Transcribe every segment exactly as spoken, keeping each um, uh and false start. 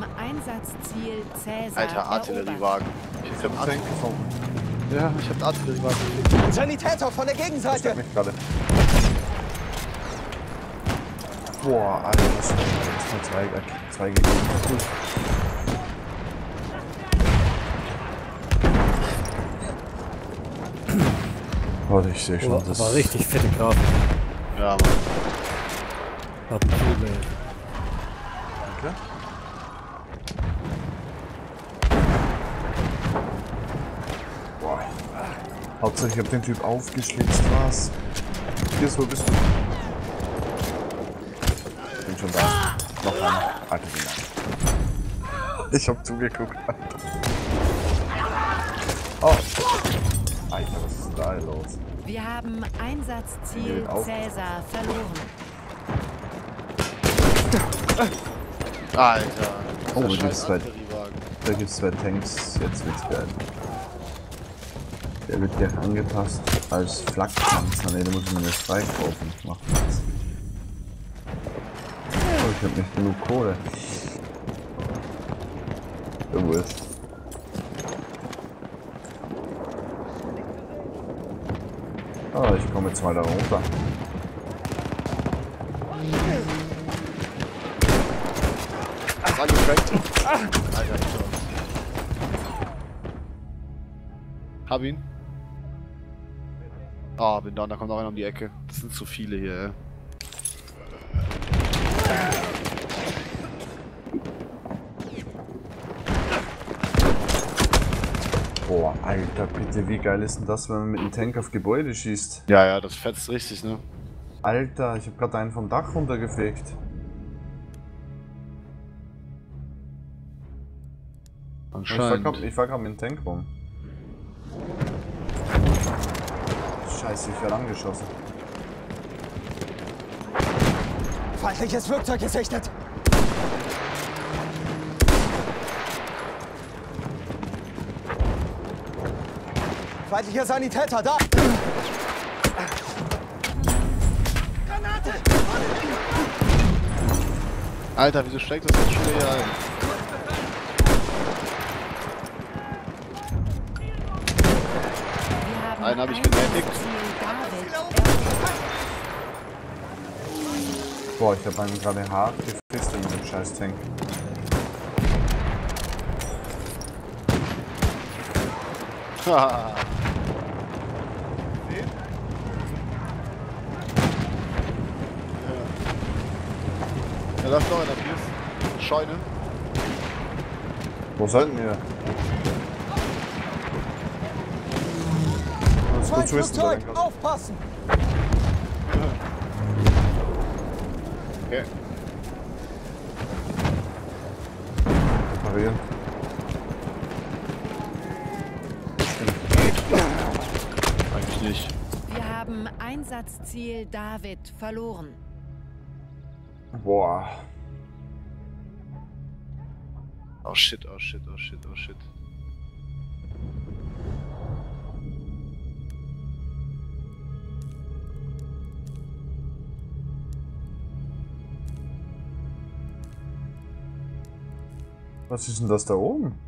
haben Einsatzziel Cäsar. Alter, Artilleriewagen. Ich hab Artillerie Ja, ich hab Artilleriewagen. Sanitäter von der Gegenseite! Das mich gerade. Boah, Alter, das ist nur zwei, zwei gegeben. Oh, ich sehe schon, oh, das war richtig fette Grafik. Ja, Mann. Hat ein Problem. Danke. Boah. Hauptsächlich hab den Typ aufgeschlitzt, was? Hier ist, wo bist du? Ich bin schon da. Noch einer. Alter, wieder. Ich hab zugeguckt, Alter. Oh. Alter, was ist denn da los? Wir haben Einsatzziel Cäsar verloren. Alter. Oh, da gibt's zwei, da gibt's zwei Tanks. Jetzt wird's geil. Der wird gleich angepasst als Flakpanzer. Ne, da muss ich mir eine Strike kaufen. Macht nichts. Oh, ich hab nicht genug Kohle. Der Wurst. Oh, ich komme jetzt mal da runter. Hab ihn. Ah, oh, bin down, da kommt noch einer um die Ecke. Das sind zu viele hier, ey. Boah, Alter, bitte, wie geil ist denn das, wenn man mit dem Tank auf Gebäude schießt? Ja, ja, das fetzt richtig, ne? Alter, ich hab grad einen vom Dach runtergefegt. Anscheinend. Ich fahr grad mit dem Tank rum. Scheiße, ich werd angeschossen. Feindliches Flugzeug gesichtet! Feindlicher Sanitäter, da! Granate! Alter, wieso steckt das jetzt schon wieder ein? Einen habe ich getätigt. Boah, ich habe einen gerade hart gefisst in dem scheiß Tank. Haha. Ja, da ist noch einer, Pierce. Scheune. Wo sollten wir? Das ist gut zu wissen, Flugzeug, aufpassen! Okay. Reparieren. Eigentlich nicht. Wir haben Einsatzziel David verloren. Boah. Oh shit, oh shit, oh shit, oh shit. Was ist denn das da oben?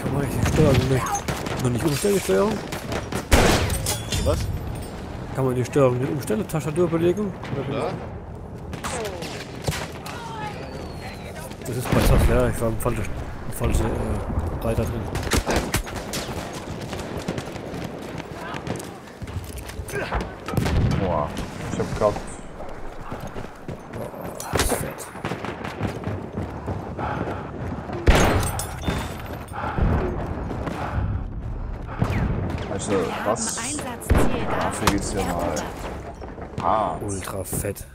Kann man die Steuerung nicht, noch nicht umstellen, die Steuerung? Was? Kann man die Steuerung nicht umstellen, Tastatur überlegen? Ja. Das ist besser, ja, ich war im falschen falsche, äh, Reiter drin. Boah, ich hab grad... Also, was? Dafür geht's hier mal. Ah. Ultra fett.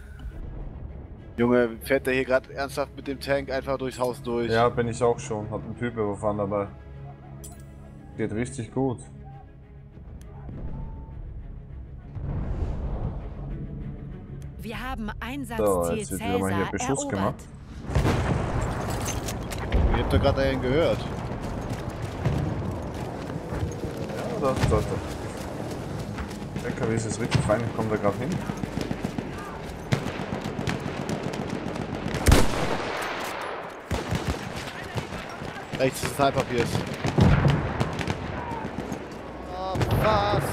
Junge, fährt der hier gerade ernsthaft mit dem Tank einfach durchs Haus durch? Ja, bin ich auch schon. Hab einen Typ überfahren dabei. Geht richtig gut. Wir haben Einsatzziel. So, jetzt wird wieder mal hier Beschuss erobert. Gemacht. Ihr habt doch gerade dahin gehört. Da, da, da. L K W ist jetzt richtig fein, ich komme da gerade hin. Rechts ist ein Zeitpapier. Oh, was?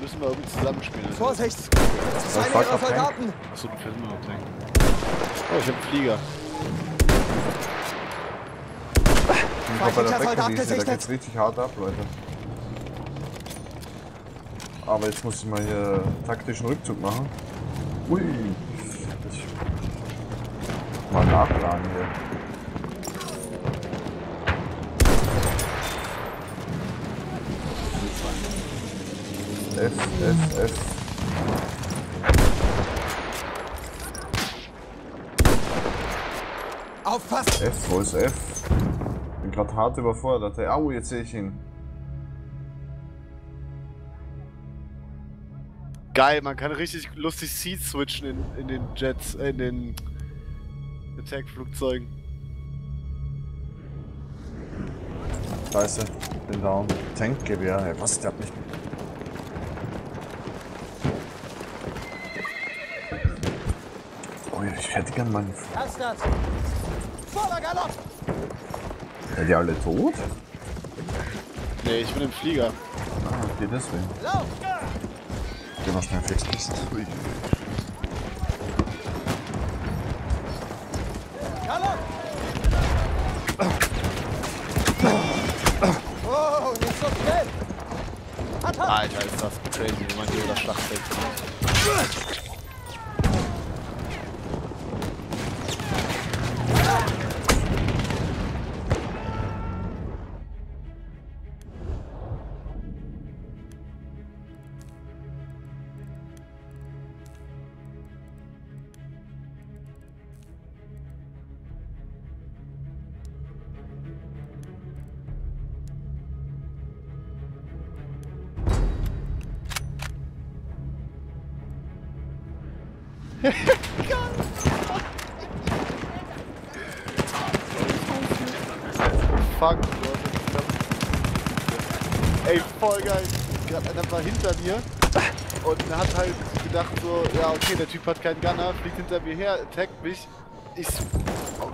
Müssen wir irgendwie zusammenspielen. Vorsicht! Das ist einer ihrer Soldaten! Achso, du fährst mir noch Tank. Oh, ich hab einen Flieger. Ich bin gerade bei der Back, da geht's richtig hart ab, Leute. Aber jetzt muss ich mal hier taktischen Rückzug machen. Ui! Ich mal nachladen hier. S, S, S. Aufpassen! F, wo ist F? Bin gerade hart überfordert. Hey, au, jetzt sehe ich ihn. Geil, man kann richtig lustig Seat switchen in, in den Jets, in den Attack-Flugzeugen. Scheiße, bin down. Tank-G B R, ey, was? Der hat mich. Oh, ich hätte gern meinen. Ernsthaft! Voller Galopp! Seid ihr alle tot? Nee, ich bin im Flieger. Ah, okay, deswegen. Lauf! Geh mal schnell fix bist. Oh, nicht so schnell! Alter, ist das crazy, wenn man hier das Schlachtfeld macht. Fuck, ey, voll geil. Gerade einer war hinter mir und hat halt gedacht so, ja okay, der Typ hat keinen Gunner, fliegt hinter mir her, attackt mich. Ich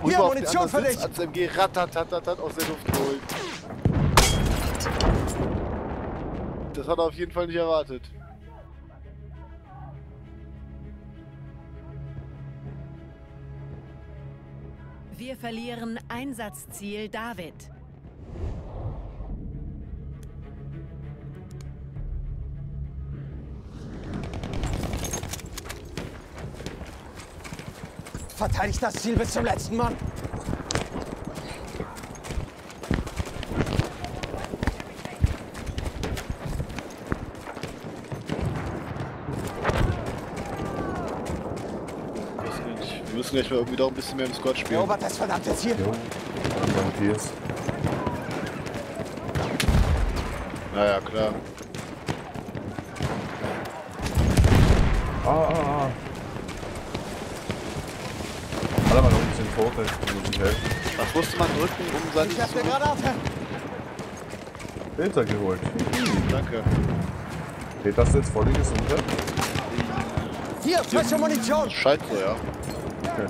rüber ja, auf den anderen Sitz, als M G ratatatatat aus der Luft geholt. Das hat er auf jeden Fall nicht erwartet. Wir verlieren Einsatzziel David. Verteidigt das Ziel bis zum letzten Mann. Wir müssen gleich mal irgendwie doch ein bisschen mehr im Squad spielen. Robert, das verdammte Ziel! Ja, naja, klar. Ah, ah, ah. Alle mal noch ein bisschen Tote, muss ich helfen. Was musste man drücken, um seinen... Ich hab eine Granate! Peter geholt. Danke. Peter ist jetzt voll die Gesundheit. Hier, frische Munition! Scheiße, ja. Okay.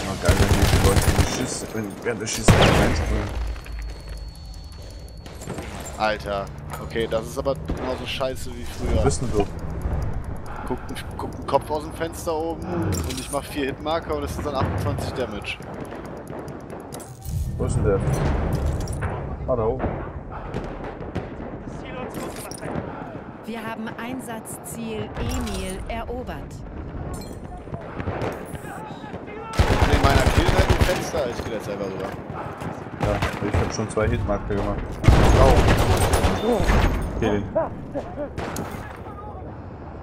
Oh, geil, wenn die Leute den Schiss, wenn während der Schießen reinspringen. Alter, okay, das ist aber genauso scheiße wie früher. Was bist denn du? Guck, guck einen Kopf aus dem Fenster oben und ich mach vier Hitmarker und das sind dann achtundzwanzig Damage. Wo ist denn der? Ah, da oben. Wir haben Einsatzziel Emil erobert. Ne, meiner Kill halt im Fenster. Ich gehe jetzt selber rüber. Ja, ich habe schon zwei Hitmarker gemacht. Oh. Okay.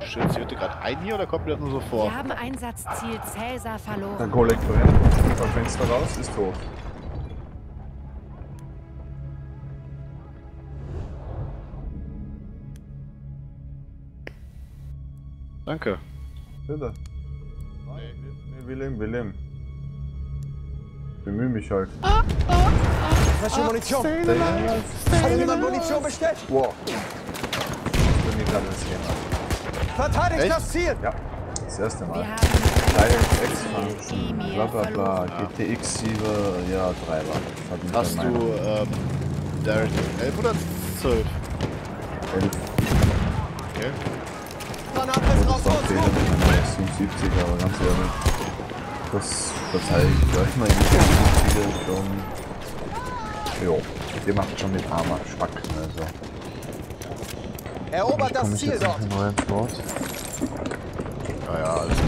Schön, sie hörte gerade ein hier oder kommt mir das nur so vor? Wir haben Einsatzziel Cäsar verloren. Dann Kollekt brennt. Vom Fenster raus, ist tot. Danke. Bitte. Nein, nee, Willem, Willem. Bemühe mich halt. Ah, ah, ah, was für Munition? Hat jemand Munition bestellt? Wow. bei mir gerade das Thema. Verteidigt Echt? das Ziel! Ja, das erste Mal. Direct-X-Function, blablabla, G T X sieben, ja, drei war. Hast du ähm, Direct-elf oder zwölf? elf. Okay. Das ist auch siebenundsiebziger, aber ganz ehrlich. Das verteile ich gleich mal in die siebziger schon. Jo, ihr macht schon mit Armer Spack, also. Erobert das Ziel dort! Naja, alles gut.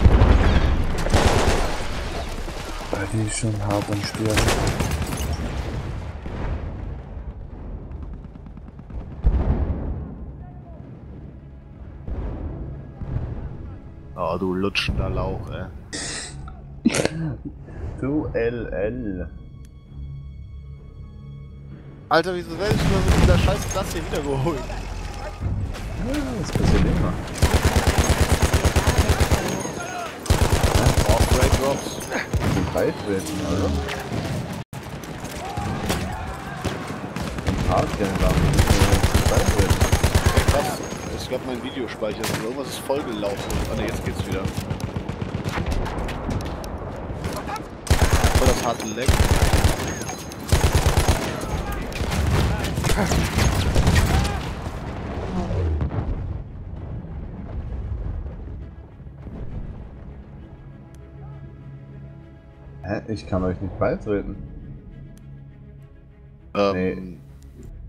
Weil die schon hart am Spielen. Oh, du lutschender Lauch, ey. Du L L. Alter, wieso werde ich nur mit dieser scheiß Klasse hier wiedergeholt? Ja, das passiert immer. Oh, Break Drops. Die Beifräten, Alter. Hardcore-Lachen. Ich glaube, mein Videospeicher ist irgendwas ist voll gelaufen. Ah ne, jetzt geht's wieder. Voll das harte Leck. Hä? Ich kann euch nicht beitreten. Ähm. Nee.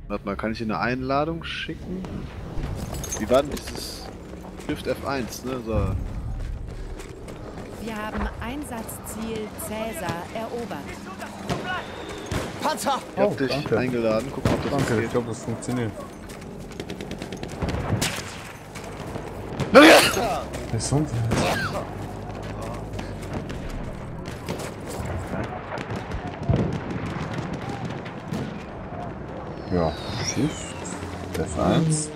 Warte mal, kann ich Ihnen eine Einladung schicken? Wie war denn dieses Shift F eins, ne? So. Wir haben Einsatzziel Cäsar erobert. Panzer! Ich hab oh, dich danke. eingeladen, guck mal, ob das danke. geht. Ich glaube, das funktioniert. Der Sound. Ja, Shift F eins.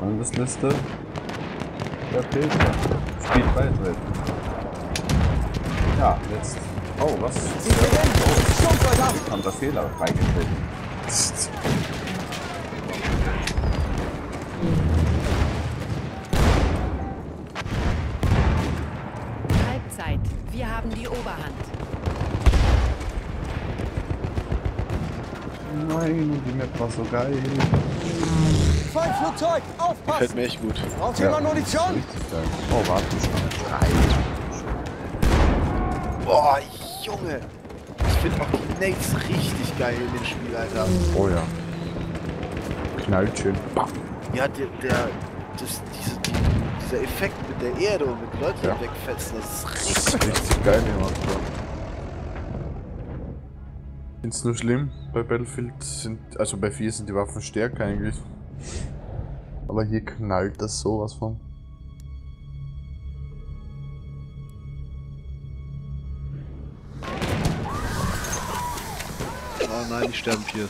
Landesliste. Ja, Pilz. Spielt beitreten. Ja, jetzt. Oh, was? Ich ja. oh, ich hab da Fehler reingetreten. Halbzeit. Wir haben die Oberhand. Nein, die Map war so geil. Voll Flugzeug, aufpassen! Fällt mir echt gut. Braucht jemand ja, Munition? Oh, warte, ich mach drei. Boah, Junge! Ich finde auch die Nades richtig geil in dem Spiel, Alter. Oh ja. Knallt schön. Ja, der, der, das, diese, die, dieser Effekt mit der Erde und mit Leuten ja. wegfetzen, das ist richtig, das ist richtig geil. Mann. Ich find's nur schlimm, bei Battlefield sind, also bei vier sind die Waffen stärker eigentlich. Aber hier knallt das sowas von. Oh nein, ich sterbe hier.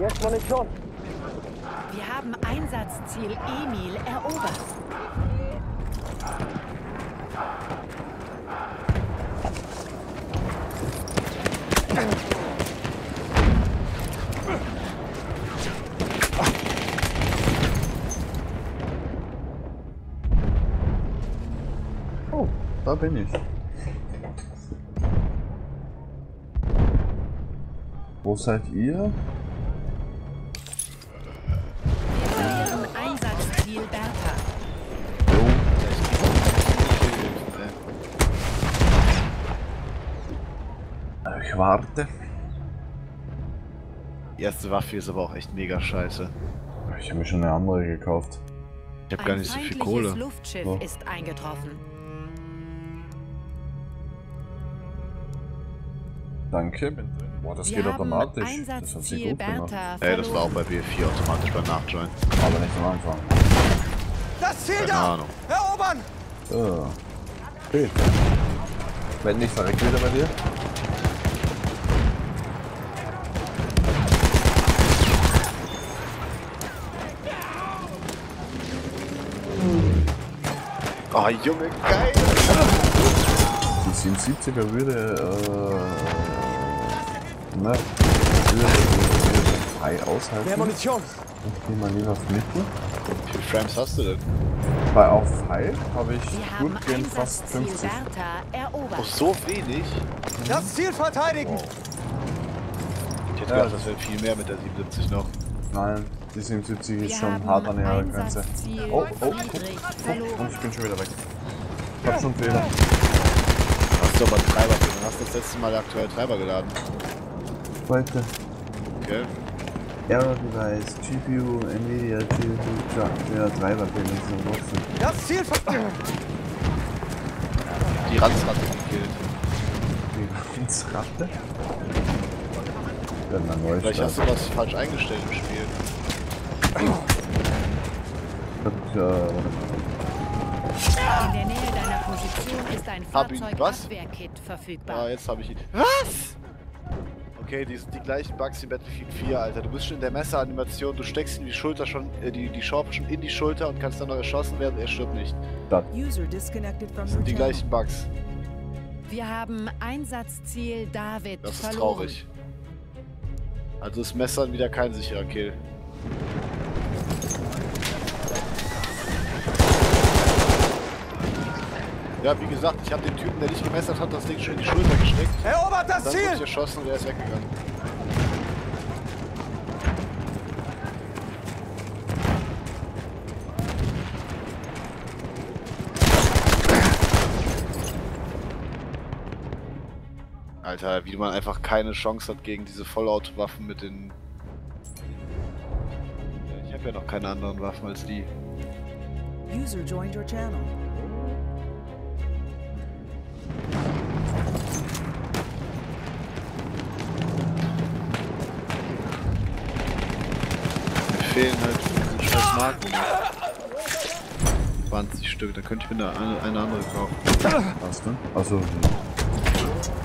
Jetzt Munition! Wir haben Einsatzziel Emil erobert. Oh, da bin ich. Wo seid ihr? Ich warte. Die erste Waffe ist aber auch echt mega scheiße. Ich habe mir schon eine andere gekauft. Ich habe gar nicht so viel Kohle. Ein feindliches Luftschiff so. Ist eingetroffen. Danke. Boah, das wir geht automatisch. Das hat sie gut gemacht. Ey, das war auch bei B vier automatisch beim Nachjoin. Aber nicht am Anfang. Das Ziel da! Erobern! So. Okay. Wenn nicht, direkt wieder bei dir. Oh, Junge, geil! Die siebenundsiebziger würde, äh... ne? Würde frei aushalten. Mehr Munition! Ich gehe mal lieber auf Mitten. Wie viele Frames hast du denn? Bei auf High habe ich gut gehen fast fünfzig. Oh, so wenig? Das Ziel verteidigen! Wow. Ich hätte ja gedacht, das wäre viel mehr mit der siebenundsiebzig noch. Nein. Die siebenundsiebzig ist schon hart an der Grenze. Oh, oh, oh, und ich bin schon wieder weg. Ich hab schon Fehler. Hast du aber Treiber für? Du hast das letzte Mal aktuell Treiber geladen. Wollte. Okay. Error Device, G P U, NVIDIA, G P U, ja, Treiber für den nächsten Boxen. Das Ziel verfehlt! Die Ranzratte gekillt. Die Ranzratte? Vielleicht hast du was falsch eingestellt im Spiel. In der Nähe deiner Position ist ein Fahrzeugabwehrkit verfügbar. Ah, jetzt habe ich ihn. Was? Okay, die sind die gleichen Bugs wie Battlefield vier, Alter. Du bist schon in der Messeranimation, du steckst ihm die Schulter schon, äh, die, die Schorpe schon in die Schulter und kannst dann noch erschossen werden, er stirbt nicht. Das sind die gleichen Bugs. Wir haben Einsatzziel David verloren. Das ist traurig. Also ist Messern wieder kein sicherer Kill. Ja, wie gesagt, ich habe den Typen, der nicht gemessert hat, das Ding schon in die Schulter gesteckt. Erobert das Ziel! Dann wurde ich erschossen und er ist weggegangen. Alter, wie man einfach keine Chance hat gegen diese Vollautowaffen mit den... Ich habe ja noch keine anderen Waffen als die. User joined your channel. Fehlen halt scheiß Marken. zwanzig Stück, da könnte ich mir eine, eine andere kaufen. Was denn? Achso.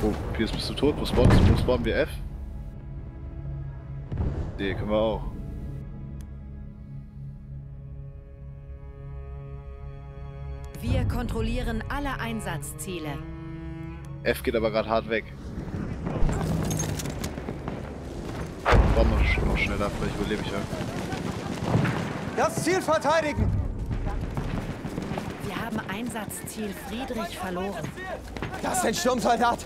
Oh, Piers, bist du tot? Wo spawnen, wo spawnen wir F? D, können wir auch. Wir kontrollieren alle Einsatzziele. F geht aber gerade hart weg. Ich baue noch schneller, vielleicht überlebe ich ja. Das Ziel verteidigen! Wir haben Einsatzziel Friedrich verloren. Das ist ein Sturmsoldat!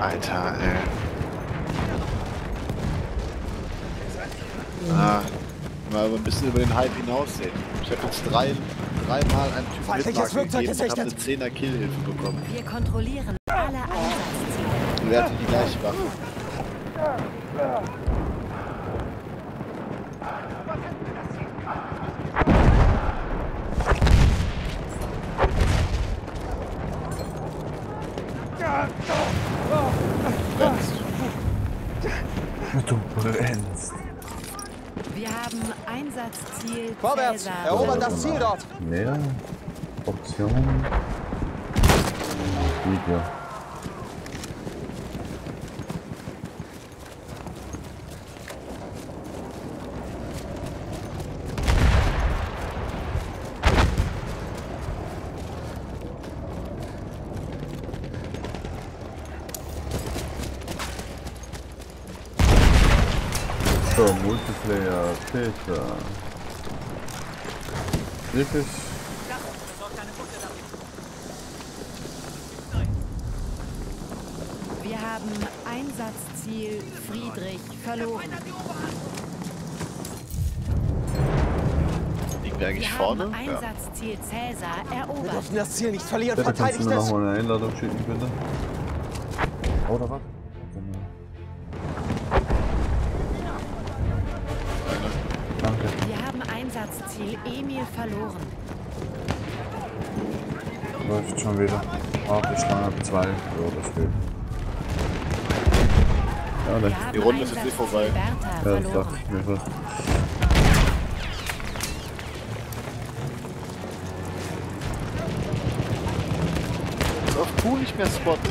Alter, ey. Ah, mal ein bisschen über den Hype hinaussehen. Ich hab jetzt drei... dreimal einen Typen mitmachen gegeben und hab eine zehner Killhilfe bekommen. Wir kontrollieren alle Einsatzziele. Und wir hatten die gleiche Waffe. Du brennst. Wir haben Einsatzziel Vorwärts! Erobern das Ziel dort! Mehr Optionen. Video. So, Multiplayer, Peter. Wirklich? Wir haben Einsatzziel Friedrich verloren. Die Sind wir eigentlich wir vorne? Ja. Einsatzziel Cäsar erobert. Wir dürfen das Ziel nicht verlieren, verteidigt das! Kannst du mir nochmal eine Einladung schicken, bitte? Oder was? Danke. Wir haben Einsatzziel Emil verloren. Läuft schon wieder. Ah, die Schlange zwei. Ja, das geht. Ja, ne. Die Runde ist jetzt nicht vorbei. Ja, das dachte ich mir fast. Ist auf Kuh nicht mehr spotten.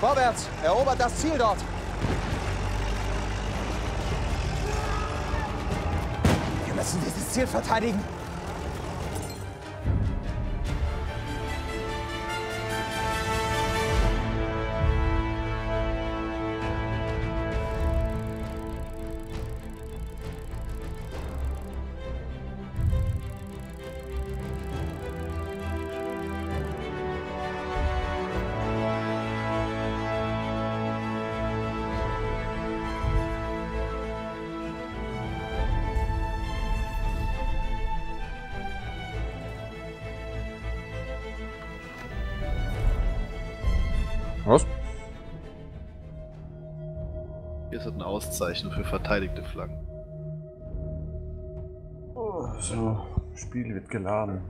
Vorwärts! Erobert das Ziel dort! Wir müssen dieses Ziel verteidigen! Was? Hier ist ein Auszeichnung für verteidigte Flaggen. Oh, so, Spiel wird geladen.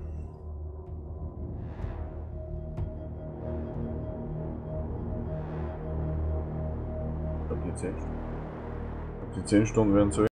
Ich glaub, die zehn Stunden werden zu